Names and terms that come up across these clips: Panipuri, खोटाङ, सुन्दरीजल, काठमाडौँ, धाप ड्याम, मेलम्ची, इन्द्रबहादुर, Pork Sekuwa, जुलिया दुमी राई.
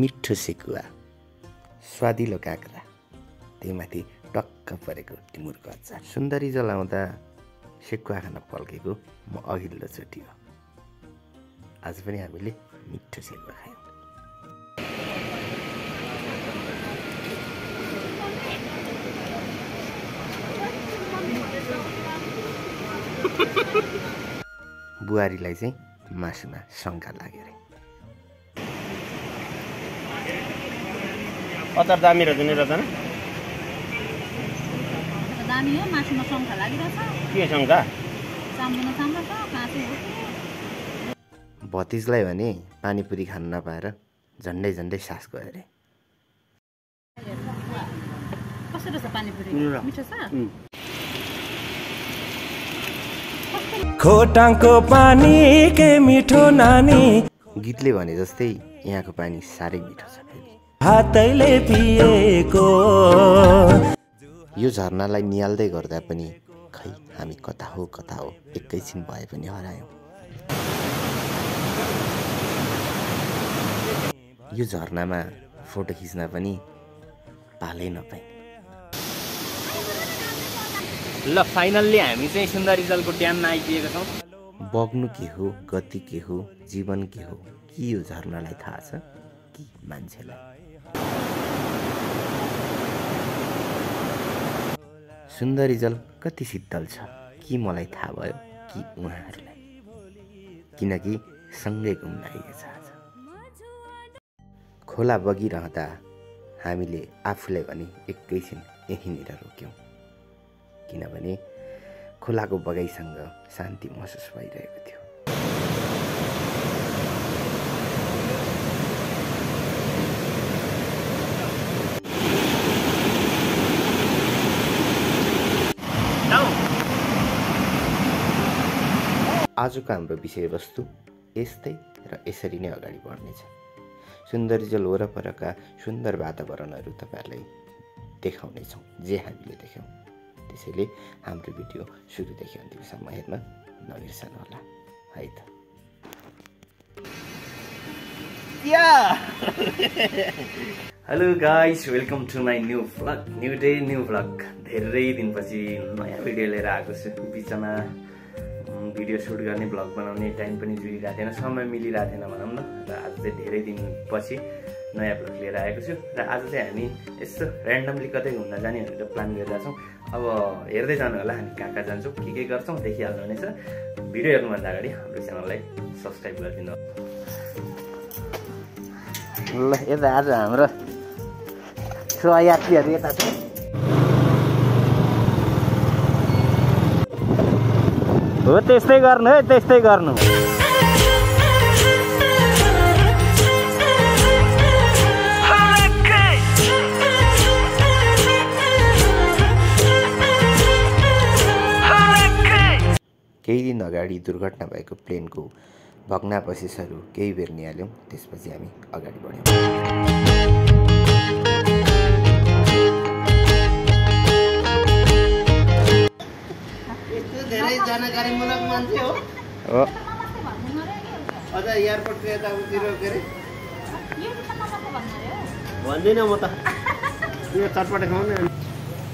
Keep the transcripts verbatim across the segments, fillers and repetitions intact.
मिठो सेकुवा स्वादिलो काँक्रा त्योमाथि टक्क परेको टिमुरको अचार सुन्दरी जलाउँदा सेकुवा खान पल्केको म अघिल्लो चोटि हो। आज पनि हामीले मिठो सेकुवा खायौं। बुहारीलाई चाहिँ मासुमा शङ्का लाग्यो रे। अचार दामी रहेछ नि रचना? दामी हो, मासुमा शङ्का लागिरहेछ। के शङ्का? सामना सामना छ, काँचै हो। भतिजलाई भने पानीपुरी खान नपाएर झन्डै झन्डै सास गयो रे। कसरी छ पानीपुरी? मिठो छ? खोटाङको पानी के मिठो नानी गीतले भने जस्तै यहाँको पानी सारै मिठो छ। हातैले पिएको यो झरनालाई नियाल्दै गर्दा पनि खै हामी कता हो कता हो एकैछिन भए पनि हरायौँ। यो झरनामा फोटो खिच्न पनि पालै नपाइने। ल फाइनल्ली हामी चाहिँ सुन्दरी जलको ट्यानमा आइपुगेका छौँ। बग्नु के हो, गति के हो, जीवन के हो, कि यो झरनालाई थाहा छ कि मान्छेलाई। सुन्दरी जल कति शीतल छ कि मलाई थाहा भयो कि उहाँहरूलाई, किनकि सँगै घुम्न आइएको छ। खोला बगिरहँदा हामीले आफूलाई भने एकैछिन यहीँनिर रोक्यौँ, किनभने खोलाको बगाइसँग शान्ति महसुस भइरहेको थियो। आजको हाम्रो विषयवस्तु यस्तै र यसरी नै अगाडि बढ्नेछ। सुन्दरी जल वरपरका सुन्दर वातावरणहरू तपाईँहरूलाई देखाउनेछौँ, जे हामीले देख्यौँ। त्यसैले हाम्रो भिडियो सुरुदेखि अन्तिमसम्म हेर्न नबिर्सनु होला है त। Hello guys, welcome to my new vlog, new day new vlog. धेरै दिनपछि नयाँ भिडियो लिएर आएको छु। बिचमा भिडियो सुट गर्ने, भ्लग बनाउने टाइम पनि जुलिरहेको थिएन, समय मिलिरहेको थिएन भनौँ न। र आज चाहिँ धेरै दिनपछि नयाँ भ्लग लिएर आएको छु। र आज चाहिँ हामी यसो ऱ्यान्डमली कतै घुम्न जाने भनेर प्लान गरिरहेको छौँ। अब हेर्दै जानु होला हामी कहाँ कहाँ जान्छौँ, के के गर्छौँ, देखिहाल्नु हुनेछ। भिडियो हेर्नुभन्दा अगाडि हाम्रो च्यानललाई सब्सक्राइब गरिदिनु। ल यता आज हाम्रो सहयात्रीहरू यता हो, त्यस्तै गर्नु है, त्यस्तै गर्नु। केही दिन अगाडि दुर्घटना भएको प्लेनको भग्नावशेषहरू केही बेर निहाल्यौँ, त्यसपछि हामी अगाडि बढ्यौँ। यस्तो धेरै जानकारीमूलक मान्छे हो। अझ एयरपोर्टको यताउतिर के अरे भन्दैन म त यो चटपटे खाउँ।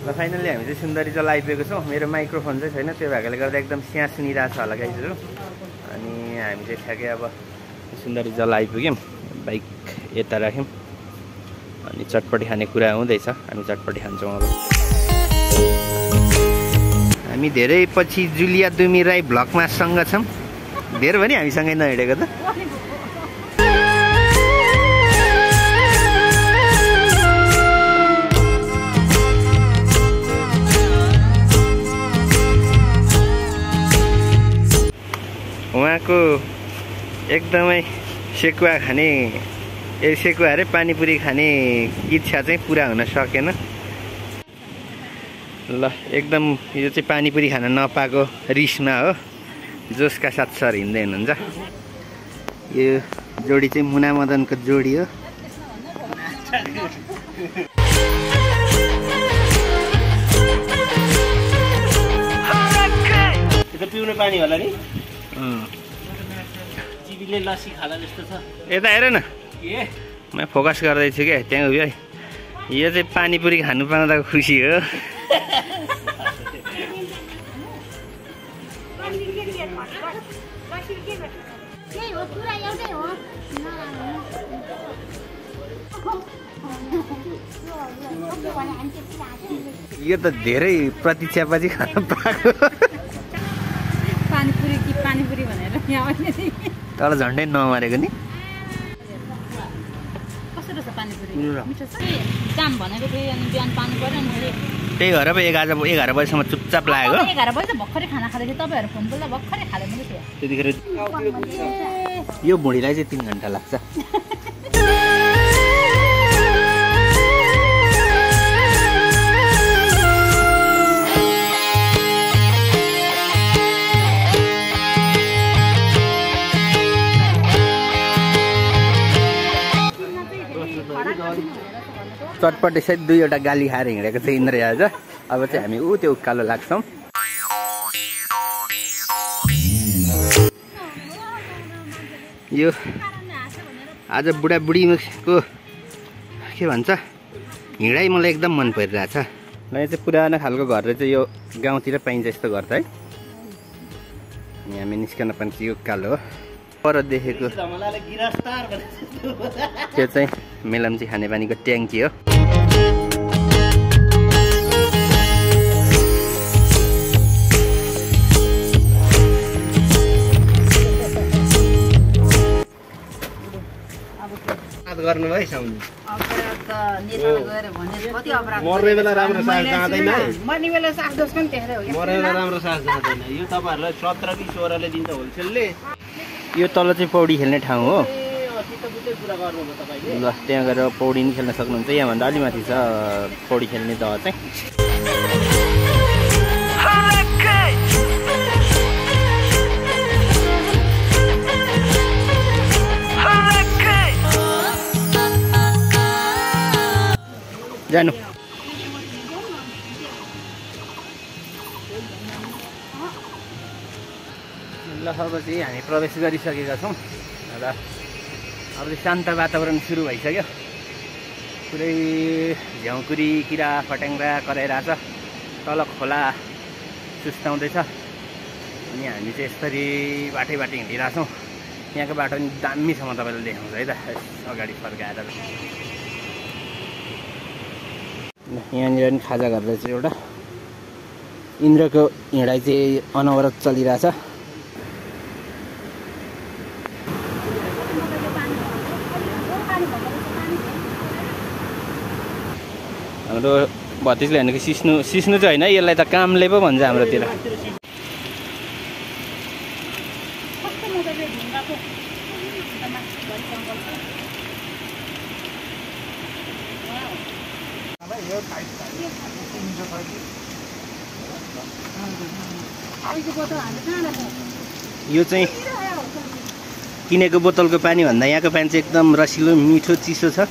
र फाइनली हामी चाहिँ सुन्दरी जल आइपुगेको छौँ। मेरो माइक्रोफोन चाहिँ छैन, त्यो भएकोले गर्दा एकदम स्या सुनिरहेको छ होला गाइजहरू। अनि हामी चाहिँ ठ्याक्कै अब सुन्दरी जल आइपुग्यौँ, बाइक यता राख्यौँ अनि चटपटी खाने कुरा हुँदैछ, हामी चटपटी खान्छौँ। अब हामी धेरै पछि जुलिया दुमी राई भ्लगमा सँग छौँ। धेरै भने हामीसँगै नहिँडेको त। उहाँको एकदमै सेकुवा खाने ए सेकुवा अरे पानीपुरी खाने इच्छा चाहिँ पुरा हुन सकेन। ल एकदम यो चाहिँ पानीपुरी खान नपाएको रिसमा हो, जोसका साथ सर हिँड्दै हुनुहुन्छ। यो जोडी चाहिँ मुना मदनको जोडी हो। पिउने पानी होला नि यता हेर न। मैं फोकस गर्दैछु के त्यही हो है। यो चाहिँ पानीपुरी खानु पाउँदा खुसी हो। यो त धेरै प्रतीक्षापछि खान पाएको पानीपुरी कि पानीपुरी भनेर यहाँ आउने तर झन्डै नमारेको नि। त्यही भएर पो एघार एघार बजीसम्म चुपचाप लाग्यो। त्यतिखेर यो बुढीलाई चाहिँ तिन घन्टा लाग्छ। चटपटे सायद दुईवटा गाली खाएर हिँडेको थियो इन्द्र आज। अब चाहिँ हामी ऊ त्यो उकालो लाग्छौँ। यो आज बुढाबुढीको के भन्छ हिँडाइ मलाई एकदम मन परिरहेछ। मलाई चाहिँ पुरानो खालको घर चाहिँ यो गाउँतिर पाइन्छ यस्तो घर त है। अनि हामी निस्कन पनि यो उकालो हो। पर देखेको त्यो चाहिँ मेलम्ची खानेपानीको ट्याङ्की हो। यो तल चाहिँ पौडी खेल्ने ठाउँ हो। ल त्यहाँ गएर पौडी नि खेल्न सक्नुहुन्छ। यहाँभन्दा अलि माथि छ पौडी खेल्ने दह चाहिँ। जानु ल। अब चाहिँ हामी प्रवेश गरिसकेका छौँ र अब चाहिँ शान्त वातावरण सुरु भइसक्यो। पुरै झ्याउँकुरी किरा फट्याङ्ग्रा कराइरहेछ। तल खोला सुस्ताउँदैछ। अनि हामी चाहिँ यसरी बाटै बाटो हिँडिरहेछौँ। यहाँको बाटो पनि दामीसम्म तपाईँले देखाउँछ है त। अगाडि फर्काएर यहाँनिर पनि खाजा गर्दैछ एउटा। इन्द्रको हिँडाइ चाहिँ अनवरत चलिरहेछ। हाम्रो भतिजले भनेको सिस्नु सिस्नु चाहिँ होइन, यसलाई त कामले पो भन्छ हाम्रोतिर। यो चाहिँ किनेको बोतलको पानी भन्दा यहाँको पानी चाहिँ एकदम रसिलो मिठो चिसो छ।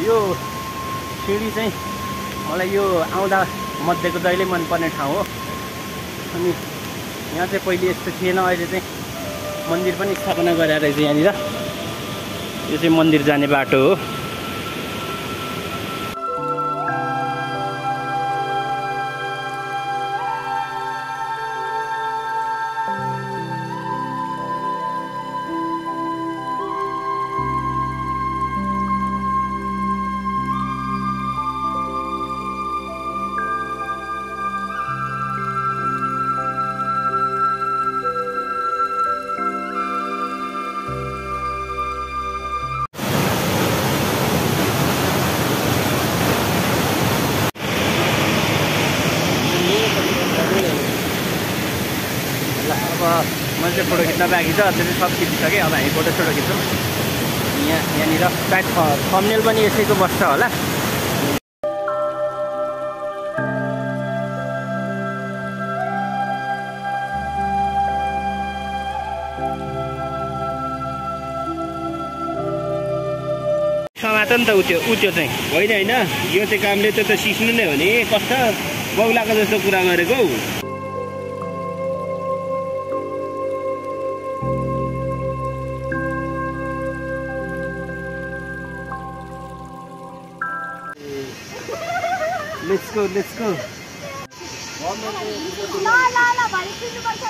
यो सिँढी चाहिँ मलाई यो आउँदा मध्येको जहिले मनपर्ने ठाउँ हो। अनि यहाँ चाहिँ पहिले यस्तो थिएन, अहिले चाहिँ मन्दिर पनि स्थापना गरेर रहेछ यहाँनिर। यो चाहिँ मन्दिर जाने बाटो हो। फोटो खिच्न बाँकी छ, त्यसले सब खिचिसक्यो। अब हामी फोटो सोटो खिच्छौँ। यहाँ यहाँनिर सायद थम्बनेल पनि यसैको बस्छ होला। समात नि त उ त्यो उ त्यो चाहिँ होइन होइन, यो चाहिँ कामले त्यो त सिस्नु नै हो नि, कस्तो बौलाको जस्तो कुरा गरेको। लेट्स गो लेट्स गो ला ला ला भाइ सुन्नु पर्छ त।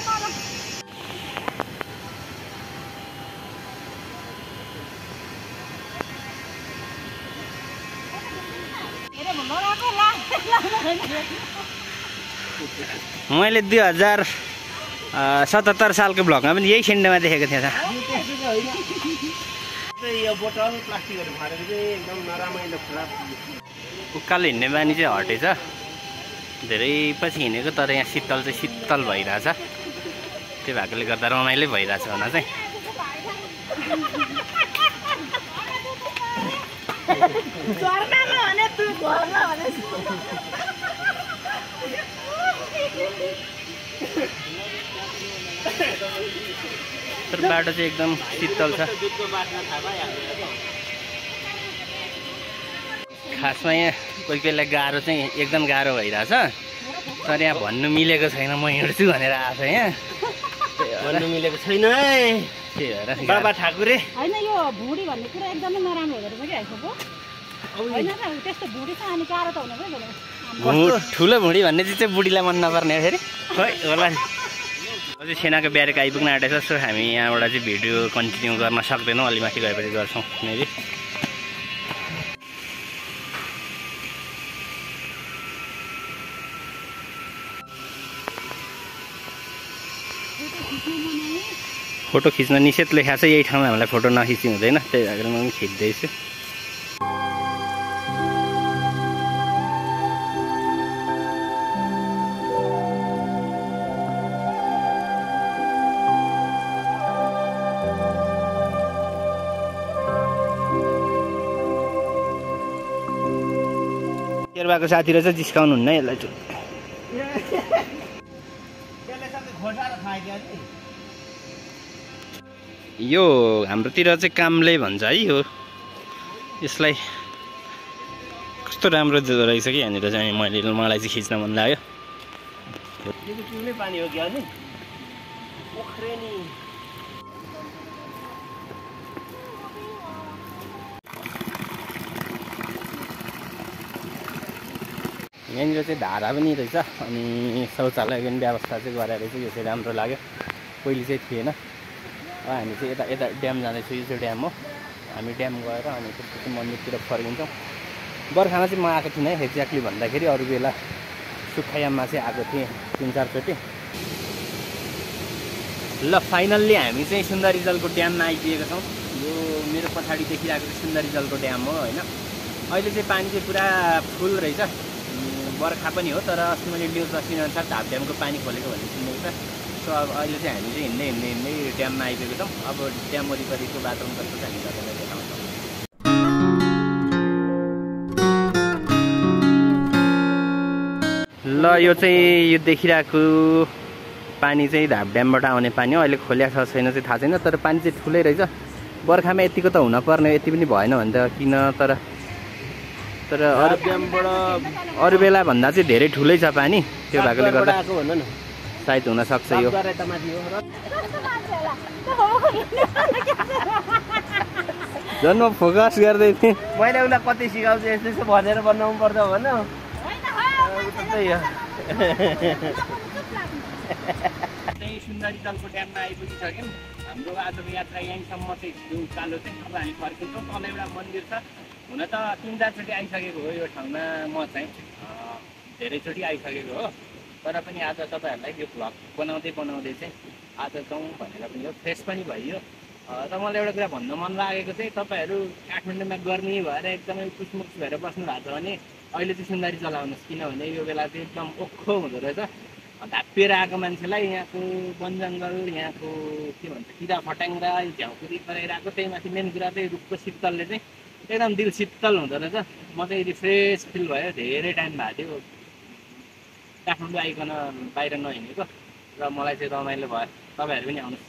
मैले दुई हजार सतहत्तर सालको ब्लगमा पनि यही सेन्डमा देखेको थिएँ। उकालो हिँड्ने बानी चाहिँ हटेछ, धेरै पछि हिँडेको, तर यहाँ शीतल चाहिँ शीतल भइरहेछ, त्यो भएकोले गर्दा रमाइलो भइरहेछ होला चाहिँ। तर बाटो चाहिँ एकदम शीतल छ। खासमा यहाँ कोही कोहीलाई गाह्रो चाहिँ एकदम गाह्रो भइरहेछ, तर यहाँ भन्नु मिलेको छैन म हिँड्छु भनेर आएको यहाँ भन्नु मिलेको छैन है। त्यही भएर बाबा ठाकुरे होइन, यो भुँडी भन्ने कुरा एकदमै नराम्रो हुँदो रहेछ कि आइसक्यो। ठुलो भुँडी भन्ने चिज चाहिँ बुढीलाई मन नपर्ने हो फेरि, खै होला नि। अझै सेनाको ब्यारेक आइपुग्न आँटेछ, सो हामी यहाँबाट चाहिँ भिडियो कन्टिन्यू गर्न सक्दैनौँ, अलि माथि गएपछि गर्छौँ। मेबी फोटो खिच्न निषेध लेखा छ यही ठाउँमा, हामीलाई फोटो नखिच्नु हुँदैन, त्यही भएर म पनि खिच्दैछु। शेरबाको साथी रहेछ, जिस्काउनु हुन्न यसलाई चाहिँ। यो हाम्रोतिर चाहिँ कामले भन्छ है, यो यसलाई कस्तो राम्रो रहेछ कि यहाँनिर चाहिँ। मैले मलाई चाहिँ खिच्न मन लाग्यो। पानी हो क्या यहाँनिर चाहिँ धारा पनि रहेछ, अनि शौचालय पनि व्यवस्था चाहिँ गरेर रहेछ, यो चाहिँ राम्रो लाग्यो। पहिले चाहिँ थिएन। अब हामी चाहिँ यता यता ड्याम जाँदैछौँ, यो चाहिँ ड्याम हो। हामी ड्याम गएर अनि त्यसपछि मन्दिरतिर फर्किन्छौँ। बर्खामा चाहिँ म आएको थिइनँ एक्ज्याक्टली भन्दाखेरि, अरू बेला सुक्खायाममा चाहिँ आएको थिएँ तिन चारचोटि। ल फाइनल्ली हामी चाहिँ सुन्दरी जलको ड्याममा आइपुगेका छौँ। यो मेरो पछाडि देखिरहेको चाहिँ सुन्दरी जलको ड्याम हो होइन। अहिले चाहिँ पानी चाहिँ पुरा फुल रहेछ, बर्खा पनि हो, तर अस्ति मैले न्युज अनुसार धाप ड्यामको पानी खोलेको भन्ने सुनेको छ। सो अब अहिले चाहिँ हामी चाहिँ हिँड्दै हिँड्दै हिँड्दै ड्याममा आइपुगेको छौँ। अब ड्याम वरिपरिको बाथरुम कस्तो छ हामी तपाईँलाई देखाउँछौँ। ल यो चाहिँ यो देखिरहेको पानी चाहिँ धाप ड्यामबाट आउने पानी हो। अहिले खोल्या छ छैन चाहिँ थाहा छैन, तर पानी चाहिँ ठुलै रहेछ। बर्खामा यतिको त हुनपर्ने, यति पनि भएन भने त किन। तर तर अरू ड्यामबाट अरू बेला भन्दा चाहिँ धेरै ठुलै छ पानी, त्यो भएकोले गर्दा सायद हुनसक्छ यो। जन्म फोकस गर्दै थिएँ मैले, उसलाई कति सिकाउँछु यस्तो यस्तो भनेर बनाउनु पर्छ भन। सुन्दरी जलको ड्याममा आइपुगिसक्यौँ। हाम्रो आजको यात्रा यहीँसम्म चाहिँ कालो चाहिँ। अब हामी फर्किन्छौँ, तल एउटा मन्दिर छ। हुन त तिन चारचोटि आइसकेको हो यो ठाउँमा, म चाहिँ धेरैचोटि आइसकेको हो, तर पनि आज तपाईँहरूलाई यो भ्लग बनाउँदै बनाउँदै चाहिँ आज जाउँ भनेर पनि यो फ्रेस पनि भइयो। र मलाई एउटा कुरा भन्न मन लागेको चाहिँ, तपाईँहरू काठमाडौँमा गर्मी भएर एकदमै खुसमुस भएर बस्नु भएको छ भने अहिले चाहिँ सुन्दरी जल आउनुहोस्, किनभने यो बेला चाहिँ एकदम ओखो हुँदो रहेछ। धापिएर आएको मान्छेलाई यहाँको वनजङ्गल, यहाँको के भन्छ किरा फट्याङ्ग्रा, झ्याउकुरी गराइरहेको, त्यही माथि मेन कुरा चाहिँ रुखको शीतलले चाहिँ एकदम दिल शीतल हुँदो रहेछ। म चाहिँ रिफ्रेस फिल भयो, धेरै टाइम भएको थियो काठमाडौँ आइकन बाहिर नहिँडेको र मलाई चाहिँ रमाइलो भयो। तपाईँहरू पनि आउनुहोस्,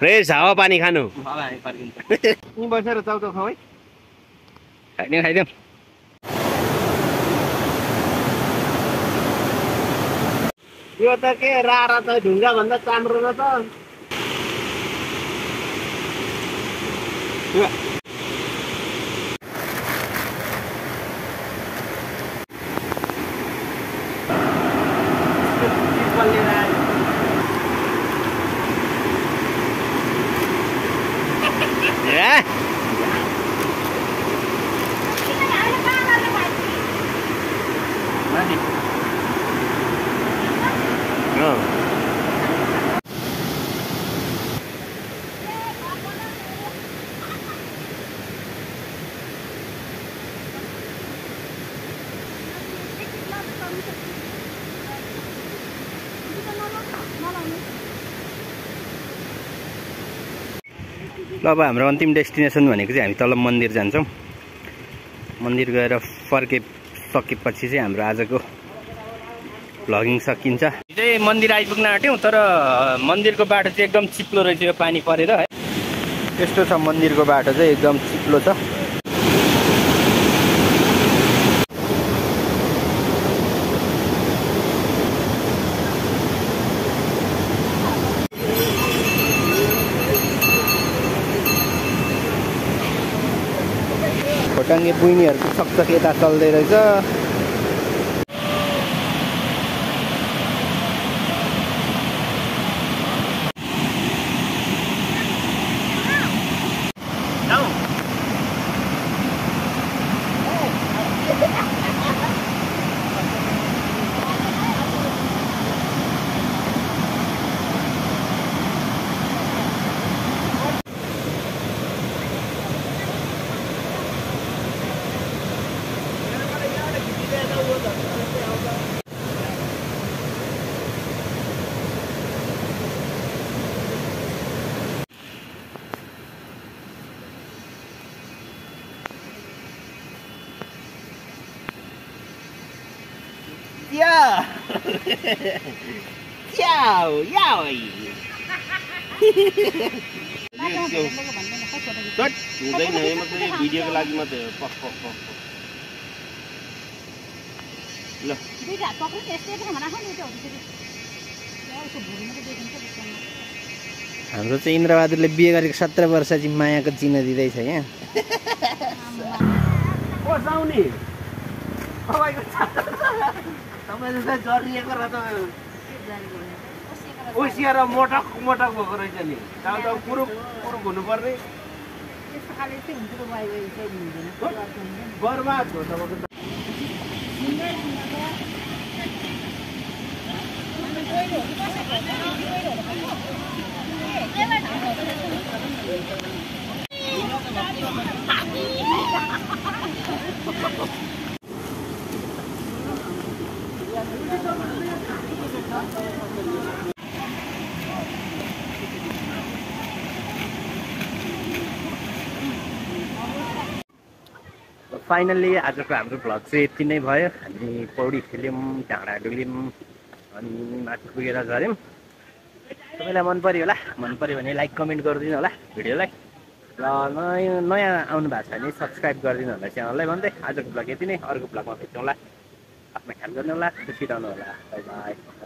फ्रेस हावापानी खानु। हामी फर्किन्छ, यहीँ बसेर चाउचाउ खाऊ है। खाइदिउँ खाइदिउँ। यो त के रारा त ढुङ्गा भन्दा चाम्रो न त। ल अब हाम्रो अन्तिम डेस्टिनेसन भनेको चाहिँ हामी तल मन्दिर जान्छौँ। मन्दिर गएर फर्के सकेपछि चाहिँ हाम्रो आजको भ्लगिङ सकिन्छ। चाहिँ मन्दिर आइपुग्न आँट्यौँ, तर मन्दिरको बाटो चाहिँ एकदम चिप्लो रहेछ यो पानी परेर है। यस्तो छ मन्दिरको बाटो चाहिँ एकदम चिप्लो छ। टाङ्गे बुइनीहरूको सकसक यता चल्दै रहेछ। Yeah. Ciao, ciao. Cut, हुँदै न है, मतलब यो भिडियोको लागि मात्रै हो। पक पक पक। ल। दुईटा पक्नु त्यस्तै पनि राख्नु नि त हुन्छ। यार उसको भुँडीमा के देखिन्छ त्यसमा। हाम्रो चाहिँ इन्द्रबहादुरले बिहे गरेको सत्र वर्षपछि मायाको चिन्ह दिँदैछ यहाँ। ओ साउनी। ओ भाइ को छाता। तपाईले चाहिँ जरिएको र त ओसिएर मोटक मोटक भएको रहेछ नि। चाउ चाउ पुरु पुरु हुनु पर्ने। त्यस्तो खाले चाहिँ हुन्छ त भाइ भाइ चाहिँ हुँदैन। बर्बाद हो तपाईको। फाइनल्ली आजको हाम्रो भ्लग चाहिँ यति नै भयो। हामी पौडी खेल्यौँ, डाँडा डुल्यौँ, अनि माथि पुगेर झऱ्यौँ। तपाईँलाई मन पऱ्यो होला, मन पऱ्यो भने लाइक कमेन्ट गरिदिनु होला भिडियोलाई, र नयाँ नयाँ आउनु भएको छ भने सब्सक्राइब गरिदिनु होला च्यानललाई भन्दै आजको भ्लग यति नै। अर्को भ्लगमा भेट्नु होला। आफ्नो ख्याल गर्नु होला, खुसी रहनु होला। Bye by.